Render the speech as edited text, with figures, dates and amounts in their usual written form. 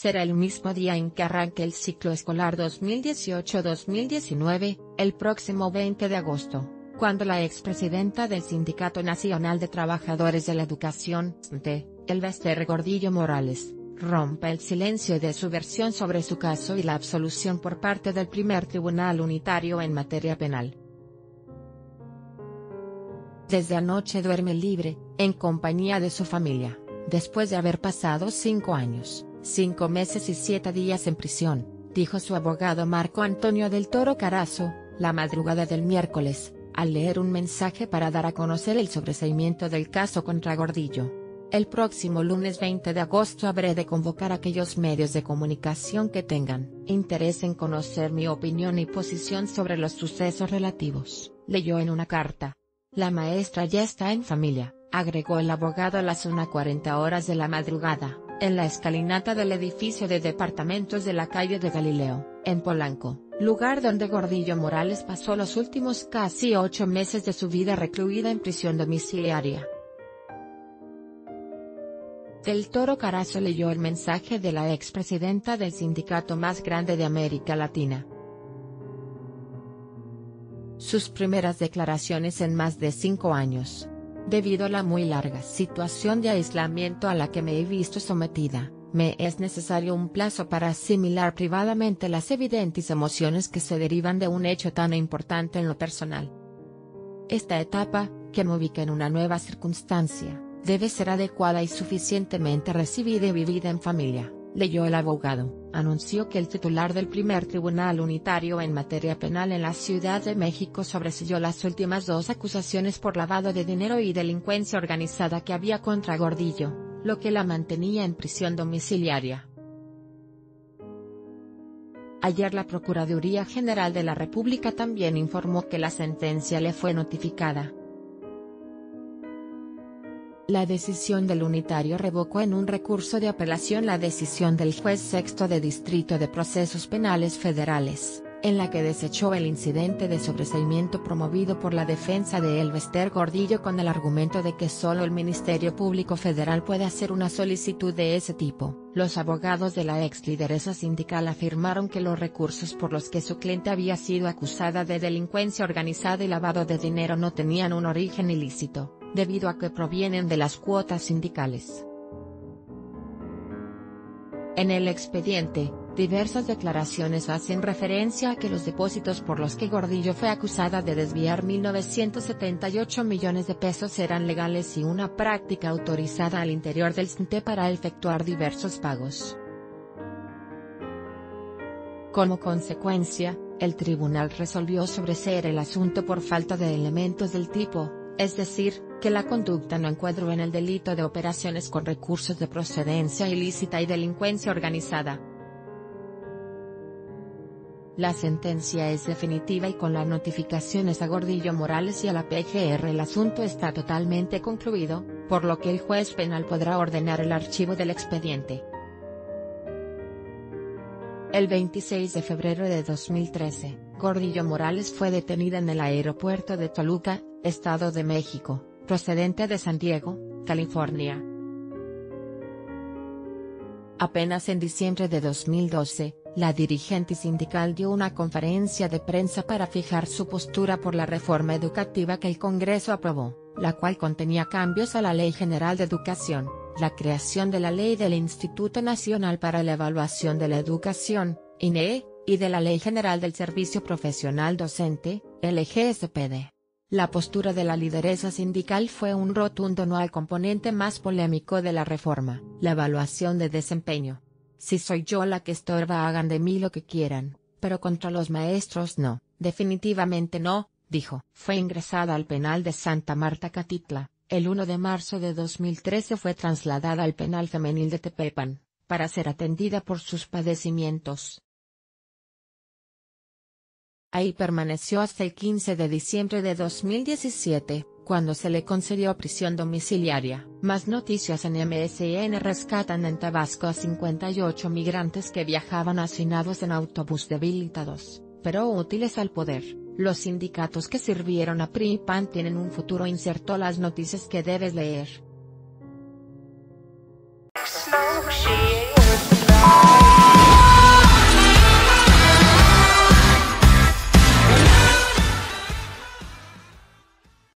será el mismo día en que arranque el ciclo escolar 2018-2019, el próximo 20 de agosto, cuando la expresidenta del Sindicato Nacional de Trabajadores de la Educación, SNTE, Elba Esther Gordillo Morales, rompa el silencio de su versión sobre su caso y la absolución por parte del primer tribunal unitario en materia penal. Desde anoche duerme libre, en compañía de su familia, después de haber pasado 5 años, 5 meses y 7 días en prisión, dijo su abogado Marco Antonio del Toro Carazo, la madrugada del miércoles, al leer un mensaje para dar a conocer el sobreseimiento del caso contra Gordillo. El próximo lunes 20 de agosto habré de convocar a aquellos medios de comunicación que tengan interés en conocer mi opinión y posición sobre los sucesos relativos, leyó en una carta. La maestra ya está en familia, agregó el abogado a las 1:40 de la madrugada, en la escalinata del edificio de departamentos de la calle de Galileo, en Polanco, lugar donde Gordillo Morales pasó los últimos casi 8 meses de su vida recluida en prisión domiciliaria. Del Toro Carazo leyó el mensaje de la expresidenta del sindicato más grande de América Latina. Sus primeras declaraciones en más de 5 años. Debido a la muy larga situación de aislamiento a la que me he visto sometida, me es necesario un plazo para asimilar privadamente las evidentes emociones que se derivan de un hecho tan importante en lo personal. Esta etapa, que me ubica en una nueva circunstancia, debe ser adecuada y suficientemente recibida y vivida en familia, leyó el abogado. Anunció que el titular del primer tribunal unitario en materia penal en la Ciudad de México sobreseyó las últimas 2 acusaciones por lavado de dinero y delincuencia organizada que había contra Gordillo, lo que la mantenía en prisión domiciliaria. Ayer la Procuraduría General de la República también informó que la sentencia le fue notificada. La decisión del unitario revocó en un recurso de apelación la decisión del juez sexto de Distrito de Procesos Penales Federales, en la que desechó el incidente de sobreseimiento promovido por la defensa de Elba Esther Gordillo con el argumento de que solo el Ministerio Público Federal puede hacer una solicitud de ese tipo. Los abogados de la ex lideresa sindical afirmaron que los recursos por los que su cliente había sido acusada de delincuencia organizada y lavado de dinero no tenían un origen ilícito, debido a que provienen de las cuotas sindicales. En el expediente, diversas declaraciones hacen referencia a que los depósitos por los que Gordillo fue acusada de desviar 1.978 millones de pesos eran legales y una práctica autorizada al interior del SNTE para efectuar diversos pagos. Como consecuencia, el tribunal resolvió sobreseer el asunto por falta de elementos del tipo, es decir, que la conducta no encuadró en el delito de operaciones con recursos de procedencia ilícita y delincuencia organizada. La sentencia es definitiva y con las notificaciones a Gordillo Morales y a la PGR el asunto está totalmente concluido, por lo que el juez penal podrá ordenar el archivo del expediente. El 26 de febrero de 2013, Gordillo Morales fue detenida en el aeropuerto de Toluca, Estado de México, procedente de San Diego, California. Apenas en diciembre de 2012, la dirigente sindical dio una conferencia de prensa para fijar su postura por la reforma educativa que el Congreso aprobó, la cual contenía cambios a la Ley General de Educación, la creación de la Ley del Instituto Nacional para la Evaluación de la Educación, INEE, y de la Ley General del Servicio Profesional Docente, LGSPD. La postura de la lideresa sindical fue un rotundo no al componente más polémico de la reforma, la evaluación de desempeño. Si soy yo la que estorba, hagan de mí lo que quieran, pero contra los maestros no, definitivamente no, dijo. Fue ingresada al penal de Santa Marta Catitla. El 1 de marzo de 2013 fue trasladada al penal femenil de Tepepan, para ser atendida por sus padecimientos. Ahí permaneció hasta el 15 de diciembre de 2017, cuando se le concedió prisión domiciliaria. Más noticias en MSN. Rescatan en Tabasco a 58 migrantes que viajaban hacinados en autobús debilitados, pero útiles al poder. Los sindicatos que sirvieron a PRI y PAN tienen un futuro, insertó las noticias que debes leer.